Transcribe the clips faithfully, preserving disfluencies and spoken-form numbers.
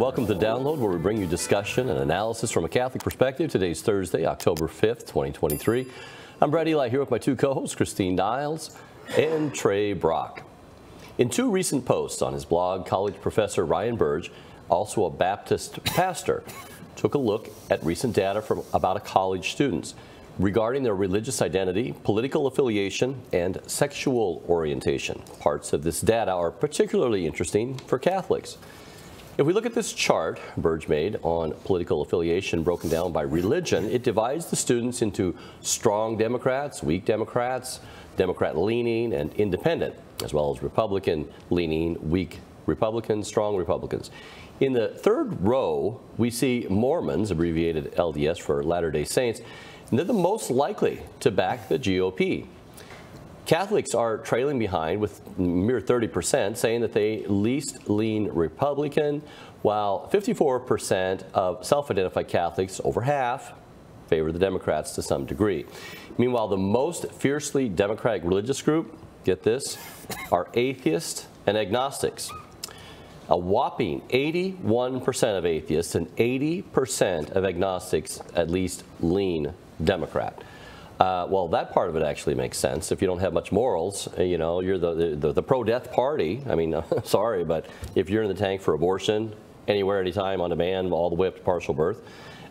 welcome to The Download, where we bring you discussion and analysis from a Catholic perspective. Today's Thursday, October fifth, twenty twenty-three. I'm Bradley Eli here with my two co-hosts, Christine Niles and Trey Brock. In two recent posts on his blog, college professor Ryan Burge, also a Baptist pastor, took a look at recent data from about a college students regarding their religious identity, political affiliation, and sexual orientation. Parts of this data are particularly interesting for Catholics. If we look at this chart Burge made on political affiliation broken down by religion, it divides the students into strong Democrats, weak Democrats, Democrat-leaning, and independent, as well as Republican-leaning, weak Republicans, strong Republicans. In the third row, we see Mormons, abbreviated L D S for Latter-day Saints, and they're the most likely to back the G O P. Catholics are trailing behind with mere thirty percent, saying that they least lean Republican, while fifty-four percent of self-identified Catholics, over half, favor the Democrats to some degree. Meanwhile, the most fiercely Democratic religious group, get this, are atheists and agnostics. A whopping eighty-one percent of atheists and eighty percent of agnostics at least lean Democrat. Uh, well, that part of it actually makes sense. If you don't have much morals, you know, you're the, the, the pro-death party. I mean, sorry, but if you're in the tank for abortion, anywhere, anytime, on demand, all the way up to partial birth,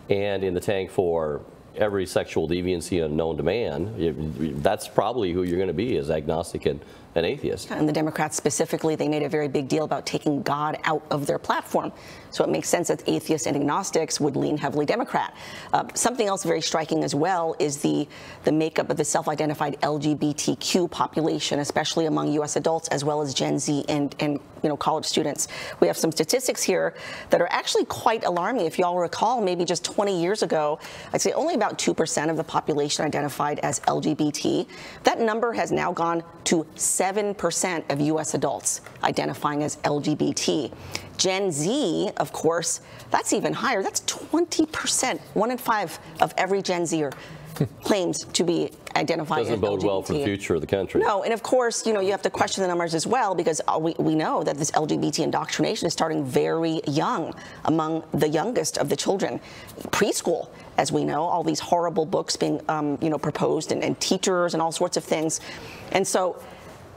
and in the tank for every sexual deviancy and known to man, it, that's probably who you're going to be, as agnostic and an atheist. And the Democrats specifically, they made a very big deal about taking God out of their platform. So it makes sense that atheists and agnostics would lean heavily Democrat. Uh, something else very striking as well is the, the makeup of the self-identified L G B T Q population, especially among U S adults as well as Gen Z and, and you know, college students. We have some statistics here that are actually quite alarming. If you all recall, maybe just twenty years ago, I'd say only about two percent of the population identified as L G B T. That number has now gone to seven percent of U S adults identifying as L G B T. Gen Z, of course, that's even higher. That's twenty percent. One in five of every Gen Zer claims to be identifying as L G B T. Doesn't bode well for the future of the country. No, and of course, you know, you have to question the numbers as well, because we, we know that this L G B T indoctrination is starting very young, among the youngest of the children, preschool. As we know, all these horrible books being, um, you know, proposed, and, and teachers and all sorts of things, and so.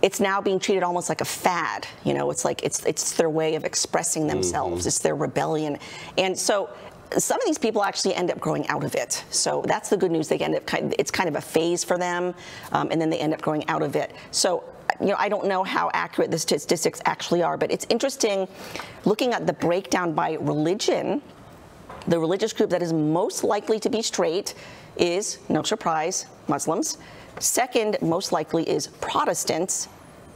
It's now being treated almost like a fad. You know, it's like it's it's their way of expressing themselves. Mm-hmm. It's their rebellion. And so some of these people actually end up growing out of it. So that's the good news. They end up kind of, it's kind of a phase for them, um, and then they end up growing out of it. So, you know, I don't know how accurate the statistics actually are, but it's interesting looking at the breakdown by religion. The religious group that is most likely to be straight is, no surprise, Muslims. Second most likely is Protestants.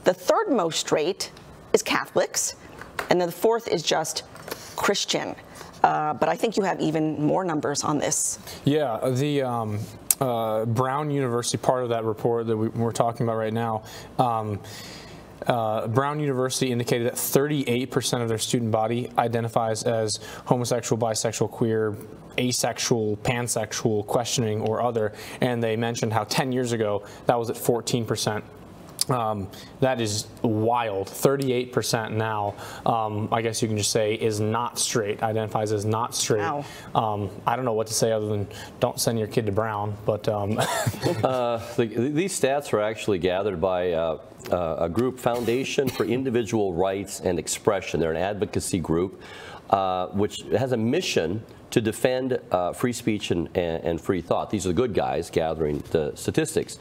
The third most straight is Catholics. And then the fourth is just Christian. Uh, but I think you have even more numbers on this. Yeah, the um, uh, Brown University part of that report that we, we're talking about right now, um, Uh, Brown University indicated that thirty-eight percent of their student body identifies as homosexual, bisexual, queer, asexual, pansexual, questioning, or other, and they mentioned how ten years ago that was at fourteen percent. Um, that is wild. thirty-eight percent now, um, I guess you can just say, is not straight, identifies as not straight. Wow. Um, I don't know what to say other than don't send your kid to Brown. But um. uh, the, these stats are actually gathered by uh, uh, a group, Foundation for Individual Rights and Expression. They're an advocacy group uh, which has a mission to defend uh, free speech and, and, and free thought. These are the good guys gathering the statistics.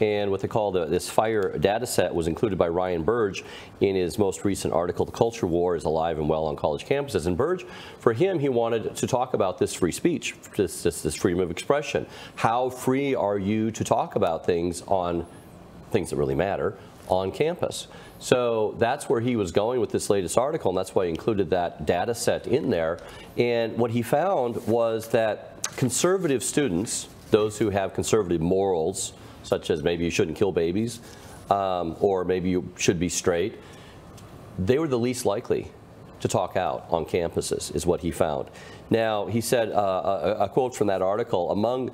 And what they call the, this FIRE data set was included by Ryan Burge in his most recent article, The Culture War is Alive and Well on College Campuses. And Burge, for him, he wanted to talk about this free speech, this, this, this freedom of expression. How free are you to talk about things on things that really matter on campus? So that's where he was going with this latest article, and that's why he included that data set in there. And what he found was that conservative students, those who have conservative morals, such as maybe you shouldn't kill babies, um, or maybe you should be straight, they were the least likely to talk out on campuses, is what he found. Now, he said, uh, a, a quote from that article, among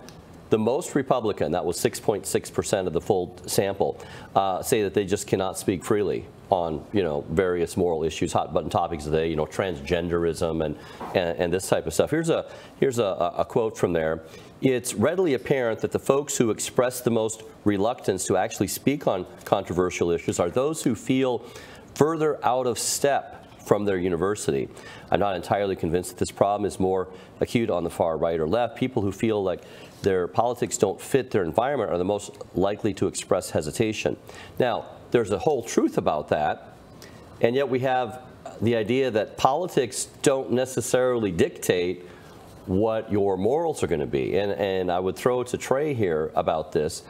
the most Republican, that was six point six percent of the full sample, uh, say that they just cannot speak freely on, you know, various moral issues, hot button topics today, you know, transgenderism and, and, and this type of stuff. Here's a, here's a, a quote from there. It's readily apparent that the folks who express the most reluctance to actually speak on controversial issues are those who feel further out of step from their university. I'm not entirely convinced that this problem is more acute on the far right or left. People who feel like their politics don't fit their environment are the most likely to express hesitation. Now, there's a whole truth about that, and yet we have the idea that politics don't necessarily dictate what your morals are going to be. And, and I would throw it to Trey here about this.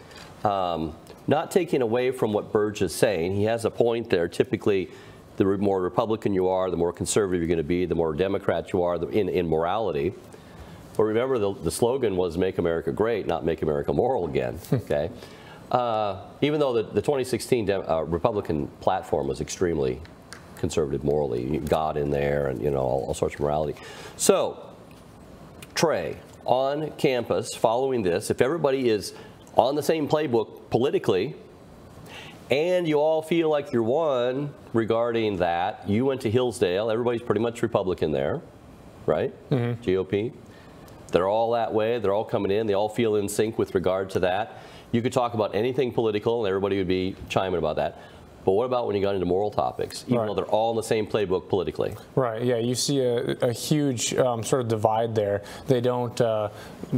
Um, not taking away from what Burge is saying, he has a point there. Typically, the more Republican you are, the more conservative you're going to be, the more Democrat you are in, in morality. But remember, the, the slogan was Make America Great, not Make America Moral Again. Okay. Uh, even though the, the twenty sixteen Dem uh, Republican platform was extremely conservative morally, God in there and, you know, all, all sorts of morality. So, Trey, on campus, following this, if everybody is on the same playbook politically, and you all feel like you're one regarding that. You went to Hillsdale. Everybody's pretty much Republican there, right? Mm-hmm. G O P. They're all that way. They're all coming in. They all feel in sync with regard to that. You could talk about anything political, and everybody would be chiming about that. But what about when you got into moral topics, even right. though they're all in the same playbook politically? Right, yeah, you see a, a huge um, sort of divide there. They don't uh,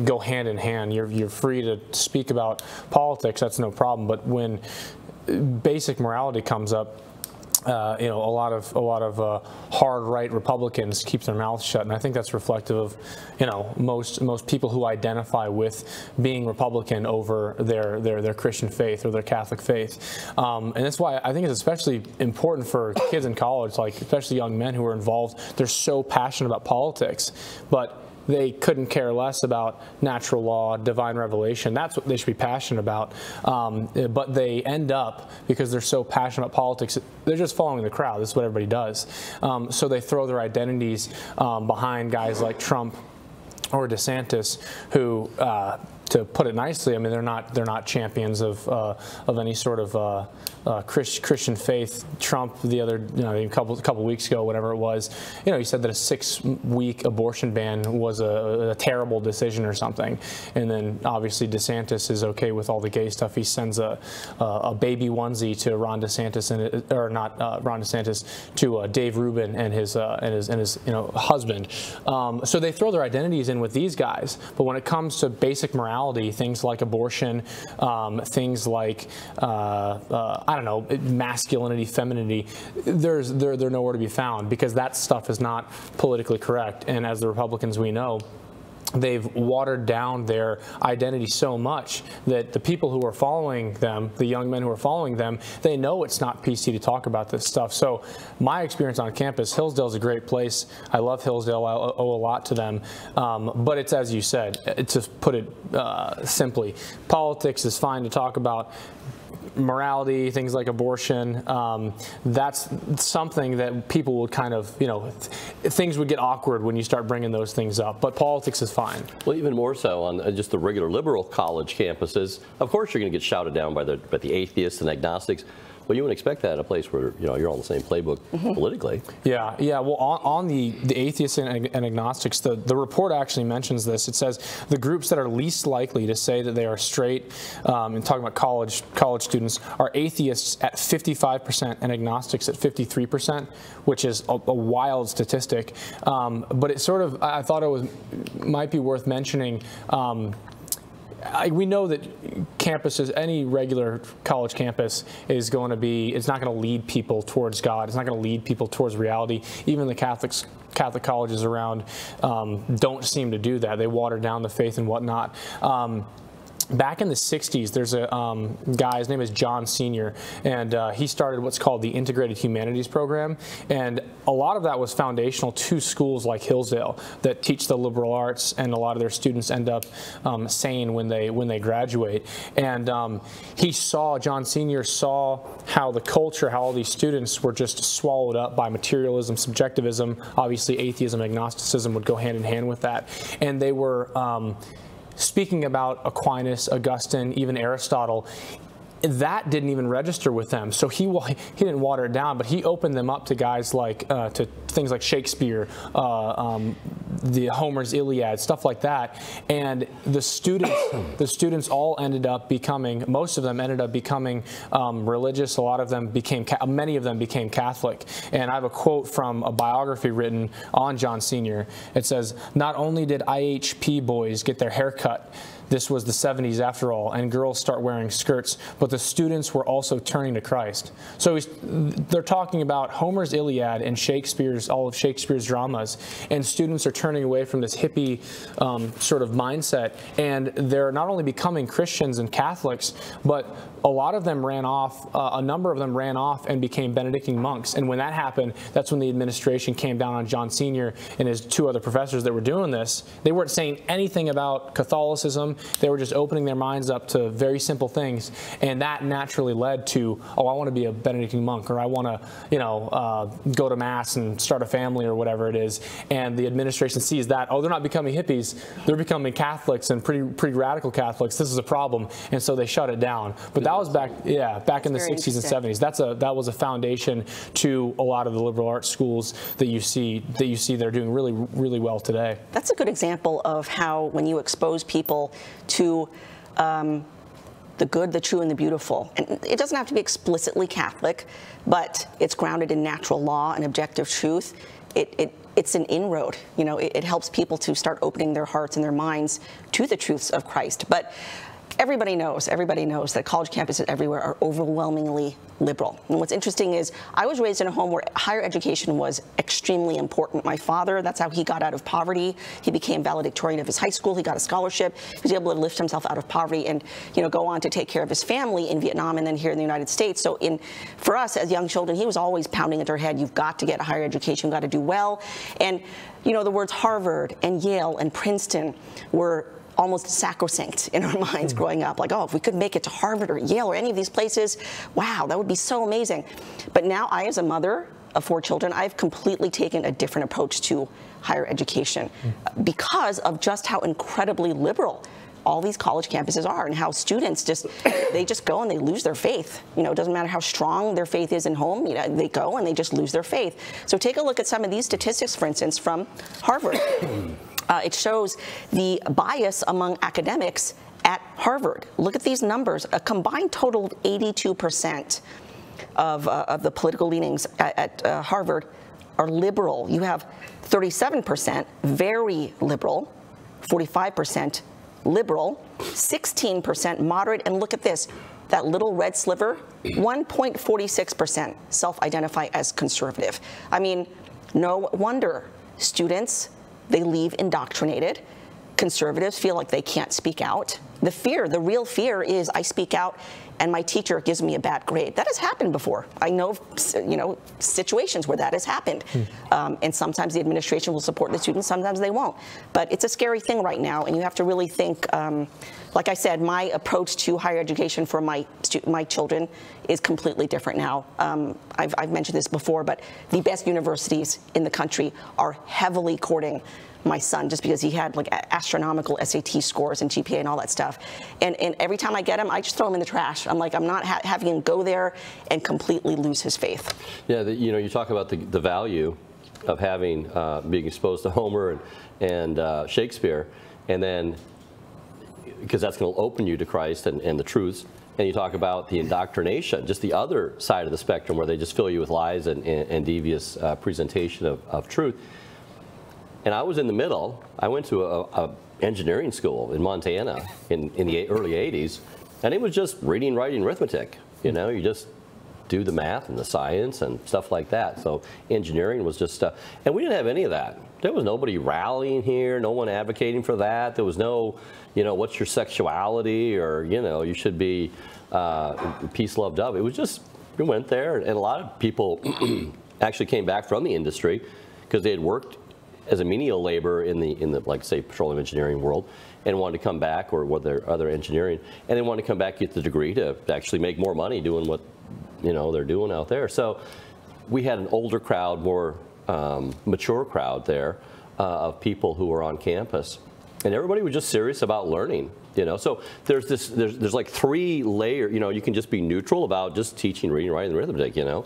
go hand in hand. You're, you're free to speak about politics. That's no problem. But when basic morality comes up, Uh, you know, a lot of a lot of uh, hard right Republicans keep their mouths shut, and I think that's reflective of, you know, most most people who identify with being Republican over their their their Christian faith or their Catholic faith, um, and that's why I think it's especially important for kids in college, like especially young men who are involved. They're so passionate about politics, but they couldn't care less about natural law, divine revelation. That's what they should be passionate about. Um, but they end up, because they're so passionate about politics, they're just following the crowd. This is what everybody does. Um, so they throw their identities um, behind guys like Trump or DeSantis, who, uh, to put it nicely, I mean, they're not they're not champions of uh, of any sort of uh, uh, Christ, Christian faith. Trump, the other, you know, a couple couple weeks ago, whatever it was, you know, he said that a six-week abortion ban was a, a terrible decision or something. And then obviously DeSantis is okay with all the gay stuff. He sends a a baby onesie to Ron DeSantis and or not uh, Ron DeSantis to uh, Dave Rubin and his uh, and his and his you know husband. Um, so they throw their identities in with these guys, but when it comes to basic morality, things like abortion, um, things like uh, uh, I don't know, masculinity, femininity. There's they're they're nowhere to be found because that stuff is not politically correct. And as the Republicans, we know, they've watered down their identity so much that the people who are following them, the young men who are following them, they know it's not P C to talk about this stuff. So my experience on campus, Hillsdale's a great place. I love Hillsdale. I owe a lot to them. Um, but it's, as you said, to put it uh, simply, politics is fine to talk about. Morality, things like abortion, um, that's something that people would kind of, you know, th things would get awkward when you start bringing those things up. But politics is fine. Well, even more so on just the regular liberal college campuses. Of course, you're going to get shouted down by the by the atheists and agnostics. Well, you wouldn't expect that at a place where, you know, you're on the same playbook mm-hmm. politically. Yeah, yeah. Well, on, on the, the atheists and, and agnostics, the, the report actually mentions this. It says the groups that are least likely to say that they are straight, um, and talking about college college students, are atheists at fifty-five percent and agnostics at fifty-three percent, which is a, a wild statistic. Um, but it sort of, I thought it was might be worth mentioning. Um, I, we know that campuses, any regular college campus, is going to be, it's not going to lead people towards God. It's not going to lead people towards reality. Even the Catholics, Catholic colleges around um, don't seem to do that. They water down the faith and whatnot. Um, Back in the sixties, there's a um, guy, his name is John Senior, and uh, he started what's called the Integrated Humanities Program, and a lot of that was foundational to schools like Hillsdale that teach the liberal arts, and a lot of their students end up um, sane when they when they graduate. And um, he saw, John Senior saw how the culture, how all these students were just swallowed up by materialism, subjectivism. Obviously, atheism, agnosticism would go hand in hand with that, and they were. Um, Speaking about Aquinas, Augustine, even Aristotle, that didn't even register with them. So he he didn't water it down, but he opened them up to guys like uh, to things like Shakespeare, uh, um, the Homer's Iliad, stuff like that. And the students, the students all ended up becoming, most of them ended up becoming um, religious. A lot of them became, many of them became Catholic. And I have a quote from a biography written on John Senior. It says, "Not only did I H P boys get their hair cut, this was the seventies after all, and girls start wearing skirts, but the students were also turning to Christ." So he's, they're talking about Homer's Iliad and Shakespeare's, all of Shakespeare's dramas, and students are turning away from this hippie um, sort of mindset, and they're not only becoming Christians and Catholics, but a lot of them ran off, uh, a number of them ran off and became Benedictine monks. And when that happened, that's when the administration came down on John Senior and his two other professors that were doing this. They weren't saying anything about Catholicism. They were just opening their minds up to very simple things, and that naturally led to, oh, I want to be a Benedictine monk, or I want to, you know, uh, go to mass and start a family, or whatever it is. And the administration sees that, oh, they're not becoming hippies, they're becoming Catholics, and pretty pretty radical Catholics. This is a problem, and so they shut it down. But that was back, yeah, back in the sixties and seventies. That's a that was a foundation to a lot of the liberal arts schools that you see that you see they're doing really really well today. That's a good example of how when you expose people to um, the good, the true, and the beautiful. And it doesn't have to be explicitly Catholic, but it's grounded in natural law and objective truth. It, it, it's an inroad. You know, it, it helps people to start opening their hearts and their minds to the truths of Christ. But everybody knows, everybody knows that college campuses everywhere are overwhelmingly liberal. And what's interesting is I was raised in a home where higher education was extremely important. My father, that's how he got out of poverty. He became valedictorian of his high school. He got a scholarship. He was able to lift himself out of poverty and, you know, go on to take care of his family in Vietnam and then here in the United States. So in, for us as young children, he was always pounding at our head, you've got to get a higher education, you've got to do well. And, you know, the words Harvard and Yale and Princeton were almost sacrosanct in our minds growing up, like, oh, if we could make it to Harvard or Yale or any of these places, wow, that would be so amazing. But now I, as a mother of four children, I've completely taken a different approach to higher education because of just how incredibly liberal all these college campuses are, and how students just, they just go and they lose their faith. You know, it doesn't matter how strong their faith is in home, you know, they go and they just lose their faith. So take a look at some of these statistics, for instance, from Harvard. Uh, it shows the bias among academics at Harvard. Look at these numbers, a combined total of eighty-two percent of, uh, of the political leanings at, at uh, Harvard are liberal. You have thirty-seven percent very liberal, forty-five percent liberal, sixteen percent moderate, and look at this, that little red sliver, one point four six percent self-identify as conservative. I mean, no wonder students, they leave indoctrinated. Conservatives feel like they can't speak out. The fear, the real fear is I speak out and my teacher gives me a bad grade. That has happened before. I know, you know, situations where that has happened. Hmm. Um, and sometimes the administration will support the students, sometimes they won't. But it's a scary thing right now, and you have to really think, um, like I said, my approach to higher education for my my children is completely different now. Um, I've, I've mentioned this before, but the best universities in the country are heavily courting my son just because he had like astronomical S A T scores and G P A and all that stuff. And, and every time I get him, I just throw him in the trash. I'm like, I'm not ha having him go there and completely lose his faith. Yeah, the, you know, you talk about the, the value of having, uh, being exposed to Homer and, and uh, Shakespeare, and then, because that's going to open you to Christ and, and the truths. And you talk about the indoctrination, just the other side of the spectrum where they just fill you with lies and, and, and devious uh, presentation of, of truth. And I was in the middle. I went to a, a engineering school in Montana in, in the early eighties, and it was just reading, writing, arithmetic. You know, you just do the math and the science and stuff like that. So engineering was just stuff. And we didn't have any of that. There was nobody rallying here, no one advocating for that. There was no, you know, what's your sexuality, or, you know, you should be uh, peace, love, dove. It was just, we went there, and a lot of people actually came back from the industry because they had worked as a menial labor in the, in the, like, say, petroleum engineering world, and wanted to come back, or whether other engineering, and they wanted to come back, get the degree to actually make more money doing what, you know, they're doing out there. So we had an older crowd, more um, mature crowd there uh, of people who were on campus. And everybody was just serious about learning, you know. So there's this, there's, there's like three layer, you know, you can just be neutral about just teaching, reading, writing, and arithmetic, you know.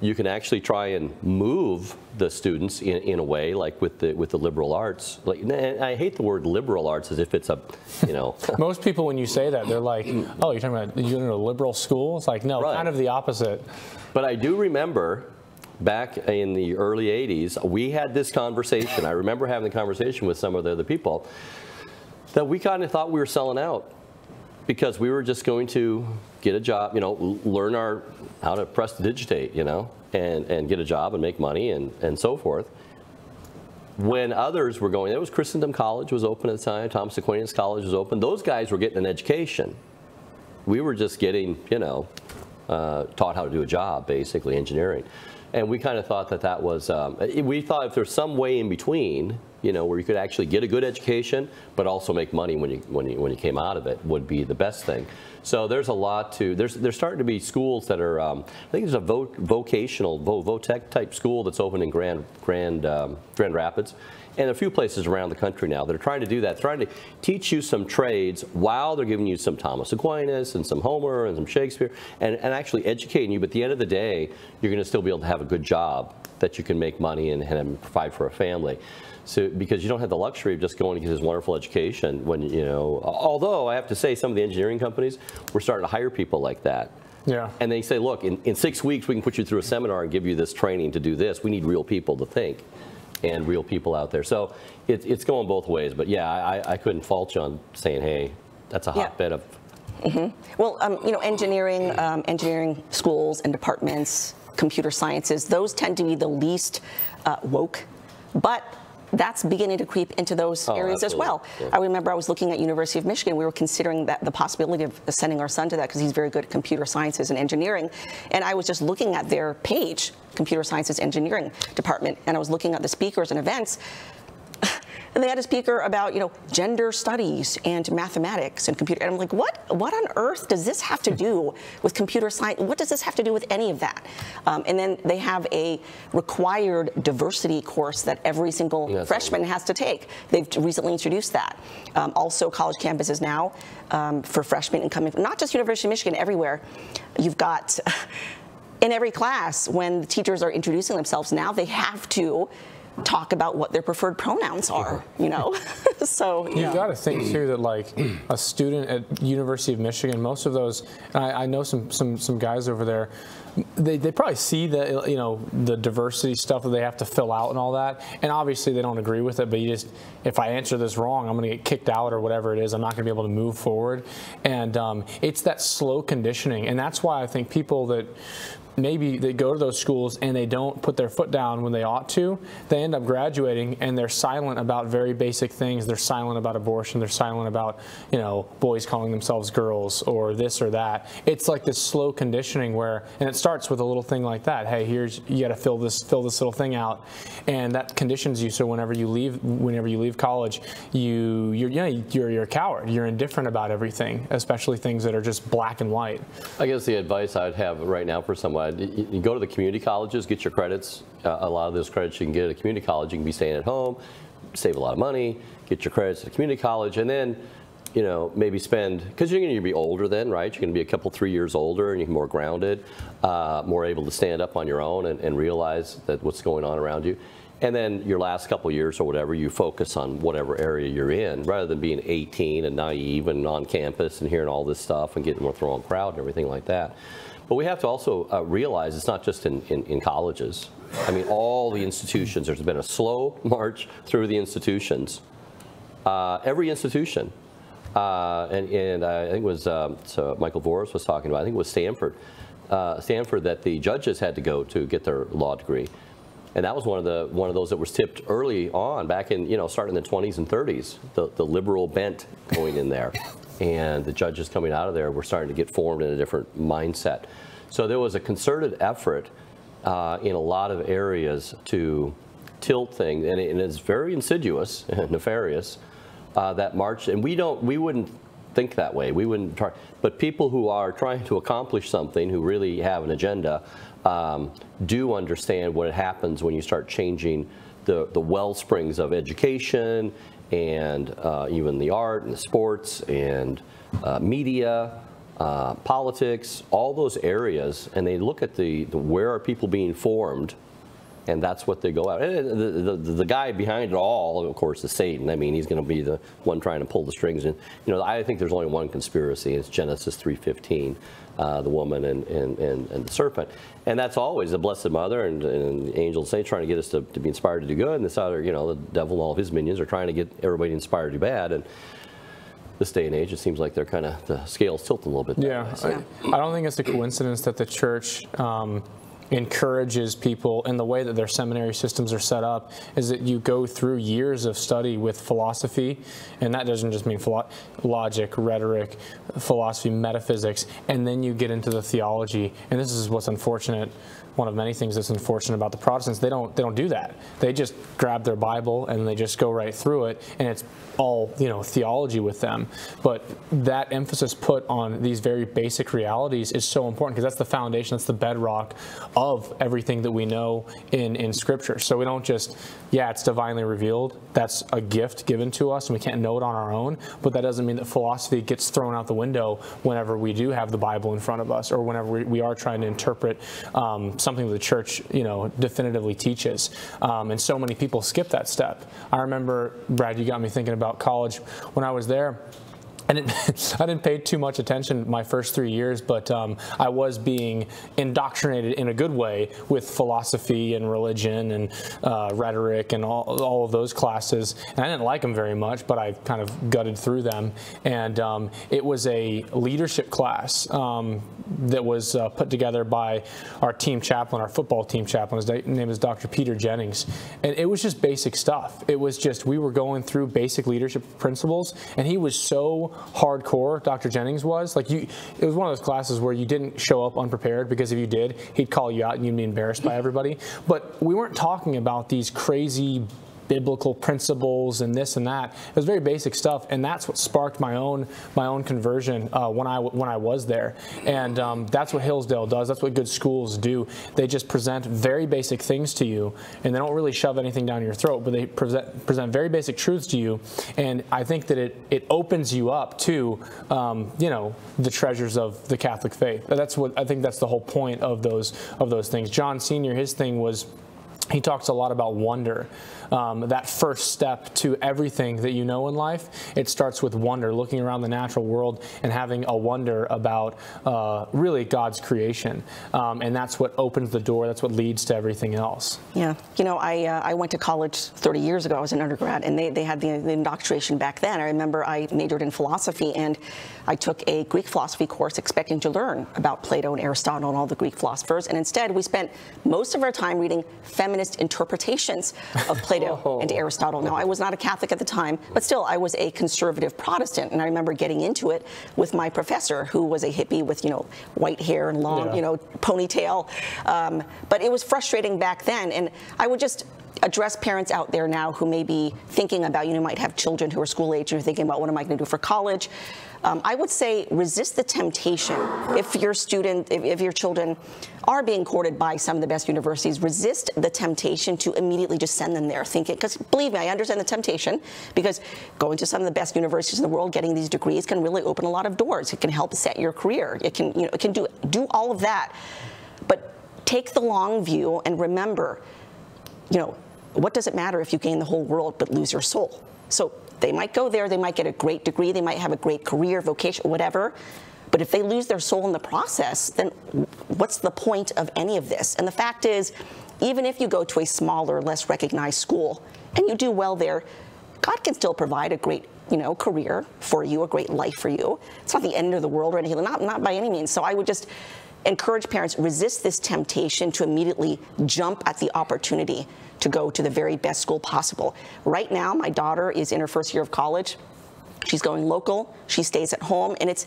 You can actually try and move the students in, in a way, like with the with the liberal arts. Like, and I hate the word liberal arts as if it's a, you know. Most people, when you say that, they're like, "Oh, you're talking about you're in a liberal school." It's like, no, right. Kind of the opposite. But I do remember back in the early eighties, we had this conversation. I remember having the conversation with some of the other people that we kind of thought we were selling out, because we were just going to get a job, you know, learn our how to press to digitate, you know, and, and get a job and make money and, and so forth. When others were going, it was Christendom College was open at the time, Thomas Aquinas College was open. Those guys were getting an education. We were just getting, you know, uh, taught how to do a job, basically, engineering. And we kind of thought that that was, um, we thought if there's some way in between, you know, where you could actually get a good education, but also make money when you when you when you came out of it, would be the best thing. So there's a lot to there's there's starting to be schools that are. Um, I think there's a vo vocational vo votech type school that's open in Grand Grand um, Grand Rapids, and a few places around the country now that are trying to do that, trying to teach you some trades while they're giving you some Thomas Aquinas and some Homer and some Shakespeare, and, and actually educating you. But at the end of the day, you're going to still be able to have a good job that you can make money and, and provide for a family. So, because you don't have the luxury of just going to get this wonderful education when, you know, although I have to say some of the engineering companies were starting to hire people like that. Yeah. And they say, look, in, in six weeks, we can put you through a seminar and give you this training to do this. We need real people to think. And real people out there. So it, it's going both ways. But yeah, I, I couldn't fault you on saying, hey, that's a hotbed yeah. of. Mm-hmm. Well, um, you know, engineering, um, engineering schools and departments, computer sciences, those tend to be the least uh, woke. But that's beginning to creep into those oh, areas absolutely. As well. Yeah. I remember I was looking at University of Michigan. We were considering that the possibility of sending our son to that because he's very good at computer sciences and engineering. And I was just looking at their page, computer sciences engineering department, and I was looking at the speakers and events. And they had a speaker about, you know, gender studies and mathematics and computer. And I'm like, what? What on earth does this have to do with computer science? What does this have to do with any of that? Um, and then they have a required diversity course that every single That's freshman right. has to take. They've recently introduced that. Um, also, college campuses now um, for freshmen and coming from not just University of Michigan, everywhere. You've got in every class when the teachers are introducing themselves now, they have to talk about what their preferred pronouns are, you know. So you yeah. got to think too that like a student at University of Michigan, most of those, and I, I know some some some guys over there, they they probably see the you know the diversity stuff that they have to fill out and all that, and obviously they don't agree with it. But you just, if I answer this wrong, I'm going to get kicked out or whatever it is. I'm not going to be able to move forward, and um, it's that slow conditioning, and that's why I think people that. Maybe they go to those schools and they don't put their foot down when they ought to. They end up graduating and they're silent about very basic things. They're silent about abortion. They're silent about, you know, boys calling themselves girls or this or that. It's like this slow conditioning where, and it starts with a little thing like that. Hey, here's, you got to fill this, fill this little thing out, and that conditions you. So whenever you leave, whenever you leave college, you you're you know, you're you're a coward. You're indifferent about everything, especially things that are just black and white. I guess the advice I'd have right now for someone. You go to the community colleges, get your credits. Uh, a lot of those credits you can get at a community college. You can be staying at home, save a lot of money, get your credits at a community college, and then, you know, maybe spend, because you're going to be older then, right? You're going to be a couple, three years older, and you're more grounded, uh, more able to stand up on your own and, and realize that what's going on around you. And then your last couple years or whatever, you focus on whatever area you're in, rather than being eighteen and naive and on campus and hearing all this stuff and getting with the wrong crowd and everything like that. But we have to also uh, realize it's not just in, in, in colleges. I mean, all the institutions, there's been a slow march through the institutions. Uh, every institution, uh, and, and I think it was, um, so Michael Voris was talking about, I think it was Stanford. Uh, Stanford that the judges had to go to get their law degree. And that was one of the one of those that was tipped early on, back in, you know, starting in the twenties and thirties, the, the liberal bent going in there. And the judges coming out of there were starting to get formed in a different mindset. So there was a concerted effort uh, in a lot of areas to tilt things, and, it, and it's very insidious and nefarious uh, that march. And we don't, we wouldn't think that way. We wouldn't try, but people who are trying to accomplish something, who really have an agenda, um, do understand what happens when you start changing the the wellsprings of education and uh, even the art and the sports and uh, media, uh, politics, all those areas, and they look at the, the where are people being formed, and that's what they go out. And the, the, the guy behind it all, of course, is Satan. I mean, he's going to be the one trying to pull the strings. And you know, I think there's only one conspiracy, and it's Genesis three fifteen. Uh, the woman and, and, and, and the serpent. And that's always the Blessed Mother and, and the angels say trying to get us to, to be inspired to do good, and this other, you know, the devil and all of his minions are trying to get everybody inspired to do bad. And this day and age, it seems like they're kind of, the scales tilt a little bit. Yeah, so. I, I don't think it's a coincidence that the church um, encourages people, and the way that their seminary systems are set up is that you go through years of study with philosophy, and that doesn't just mean philo logic, rhetoric, philosophy, metaphysics, and then you get into the theology. And this is what's unfortunate, one of many things that's unfortunate about the Protestants. They don't they don't do that. They just grab their Bible and they just go right through it, and it's all, you know, theology with them. But that emphasis put on these very basic realities is so important, because that's the foundation, that's the bedrock of everything that we know in, in Scripture. So we don't just, yeah, it's divinely revealed. That's a gift given to us, and we can't know it on our own. But that doesn't mean that philosophy gets thrown out the window whenever we do have the Bible in front of us, or whenever we, we are trying to interpret um, something that the church, you know, definitively teaches. Um, and so many people skip that step. I remember, Brad, you got me thinking about college when I was there. And it, I didn't pay too much attention my first three years, but um, I was being indoctrinated in a good way with philosophy and religion and uh, rhetoric and all, all of those classes. And I didn't like them very much, but I kind of gutted through them. And um, it was a leadership class um, that was uh, put together by our team chaplain, our football team chaplain. His name is Doctor Peter Jennings. And it was just basic stuff. It was just, we were going through basic leadership principles, and he was so hardcore, Doctor Jennings was. Like, you, it was one of those classes where you didn't show up unprepared, because if you did, he'd call you out and you'd be embarrassed by everybody. But we weren't talking about these crazy biblical principles and this and that. It was very basic stuff, and that's what sparked my own my own conversion uh, when I when I was there. And um, that's what Hillsdale does. That's what good schools do. They just present very basic things to you, and they don't really shove anything down your throat, but they present present very basic truths to you. And I think that it it opens you up to um, you know, the treasures of the Catholic faith. That's what I think. That's the whole point of those of those things. John Senior, his thing was, he talks a lot about wonder. Um, that first step to everything that you know in life, it starts with wonder, looking around the natural world and having a wonder about uh, really God's creation. Um, and that's what opens the door. That's what leads to everything else. Yeah. You know, I, uh, I went to college thirty years ago. I was an undergrad, and they, they had the, the indoctrination back then. I remember I majored in philosophy, and I took a Greek philosophy course expecting to learn about Plato and Aristotle and all the Greek philosophers. And instead, we spent most of our time reading feminist interpretations of Plato. Plato and Aristotle. Now, I was not a Catholic at the time, but still, I was a conservative Protestant, and I remember getting into it with my professor, who was a hippie with, you know, white hair and long, yeah. you know, ponytail. Um, but it was frustrating back then, and I would just address parents out there now who may be thinking about, you know, might have children who are school age and are thinking about, what am I going to do for college? Um, I would say resist the temptation. If your student, if, if your children are being courted by some of the best universities, resist the temptation to immediately just send them there thinking, because believe me, I understand the temptation, because going to some of the best universities in the world, getting these degrees can really open a lot of doors. It can help set your career. It can, you know, it can do, do all of that. But take the long view and remember, you know, what does it matter if you gain the whole world but lose your soul? So they might go there, they might get a great degree, they might have a great career, vocation, whatever, but if they lose their soul in the process, then what's the point of any of this? And the fact is, even if you go to a smaller, less recognized school, and you do well there, God can still provide a great, you know, career for you, a great life for you. It's not the end of the world or anything, not, not by any means. So I would just encourage parents, resist this temptation to immediately jump at the opportunity to go to the very best school possible. Right now, my daughter is in her first year of college. She's going local. She stays at home. And it's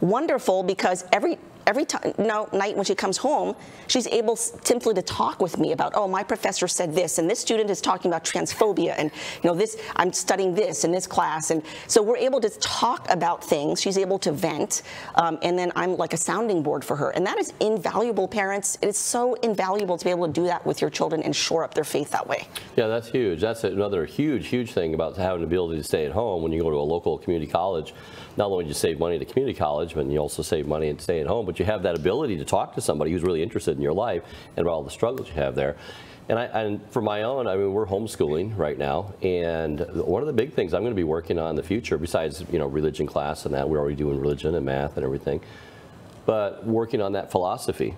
wonderful because every every time, now night when she comes home, she's able simply to talk with me about, oh, my professor said this, and this student is talking about transphobia, and you know this, I'm studying this in this class, and so we're able to talk about things. She's able to vent, um, and then I'm like a sounding board for her, and that is invaluable, parents. It is so invaluable to be able to do that with your children and shore up their faith that way. Yeah, that's huge. That's another huge, huge thing about having the ability to stay at home when you go to a local community college. Not only do you save money at a community college, but you also save money and stay at home, but you have that ability to talk to somebody who's really interested in your life and about all the struggles you have there. And, I, and for my own, I mean, we're homeschooling right now, and one of the big things I'm going to be working on in the future, besides, you know, religion class and that, we're already doing religion and math and everything, but working on that philosophy,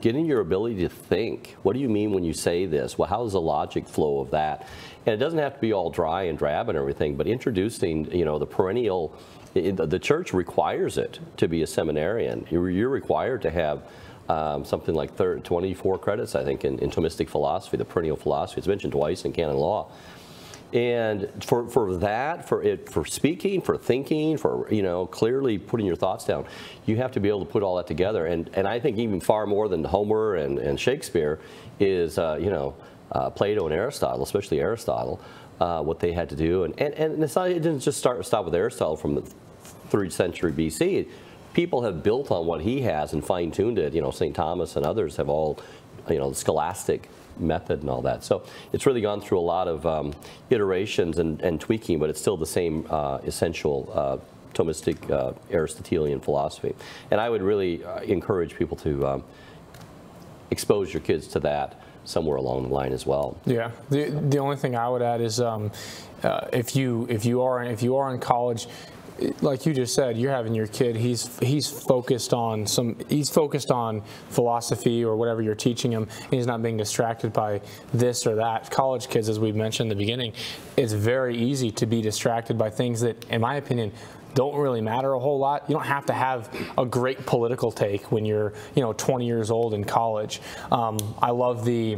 getting your ability to think. What do you mean when you say this? Well, how does the logic flow of that? And it doesn't have to be all dry and drab and everything, but introducing, you know, the perennial, the church requires it to be a seminarian. You're required to have Um, something like thirty, twenty-four credits, I think, in, in Thomistic philosophy, the perennial philosophy. It's mentioned twice in canon law. And for, for that, for it, for speaking, for thinking, for, you know, clearly putting your thoughts down, you have to be able to put all that together. And, and I think even far more than Homer and, and Shakespeare is, uh, you know, uh, Plato and Aristotle, especially Aristotle, uh, what they had to do. And, and, and it's not, it didn't just start stop with Aristotle from the third century B C People have built on what he has and fine-tuned it. You know, Saint Thomas and others have all, you know, the scholastic method and all that. So it's really gone through a lot of um, iterations and, and tweaking, but it's still the same uh, essential uh, Thomistic uh, Aristotelian philosophy. And I would really uh, encourage people to um, expose your kids to that somewhere along the line as well. Yeah. The the only thing I would add is um, uh, if you if you are if you are in college, like you just said, you're having your kid, he's he's focused on some he's focused on philosophy or whatever you're teaching him, and he's not being distracted by this or that. College kids, as we mentioned in the beginning, it's very easy to be distracted by things that, in my opinion, don't really matter a whole lot. You don't have to have a great political take when you're, you know, twenty years old in college. Um, I love the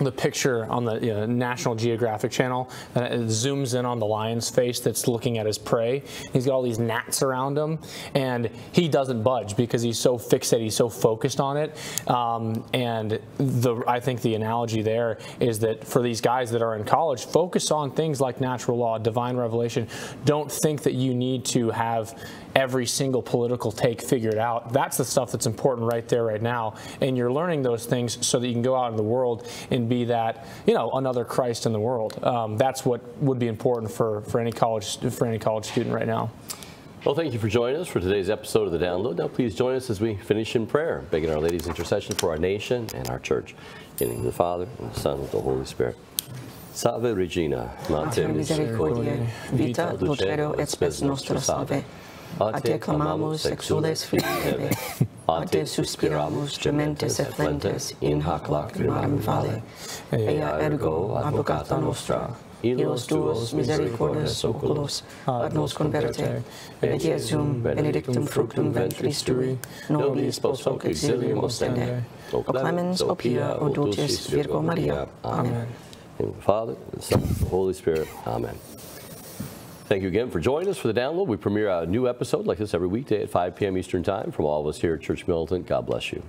the picture on the, you know, National Geographic channel, and it zooms in on the lion's face that's looking at his prey. He's got all these gnats around him, and he doesn't budge because he's so fixated, he's so focused on it. Um, and the, I think the analogy there is that for these guys that are in college, focus on things like natural law, divine revelation. Don't think that you need to have every single political take figured out. That's the stuff that's important right there, right now. And you're learning those things so that you can go out in the world and be that, you know, another Christ in the world. Um, that's what would be important for, for any college for any college student right now. Well, thank you for joining us for today's episode of The Download. Now, please join us as we finish in prayer, begging Our Lady's intercession for our nation and our church. In the name of the Father, and the Son, and the Holy Spirit. Salve Regina, Mater Misericordiae, Vita Lucero et Spes Nostra Salve. A te clamamus exules Filii, a te suspiramus gementes et flentes in hac lacrimarum vale. Ea ergo advocata nostra, illos tuos misericordes oculos, ad nos converte, et Iesum benedictum fructum ventris tui, nobis post hoc exilium ostende, o clemens, o pia, o dulcis Virgo Maria. Amen. In the name of the Father, and the Son, and the Holy Spirit. Amen. Thank you again for joining us for The Download. We premiere a new episode like this every weekday at five p m Eastern Time. From all of us here at Church Militant, God bless you.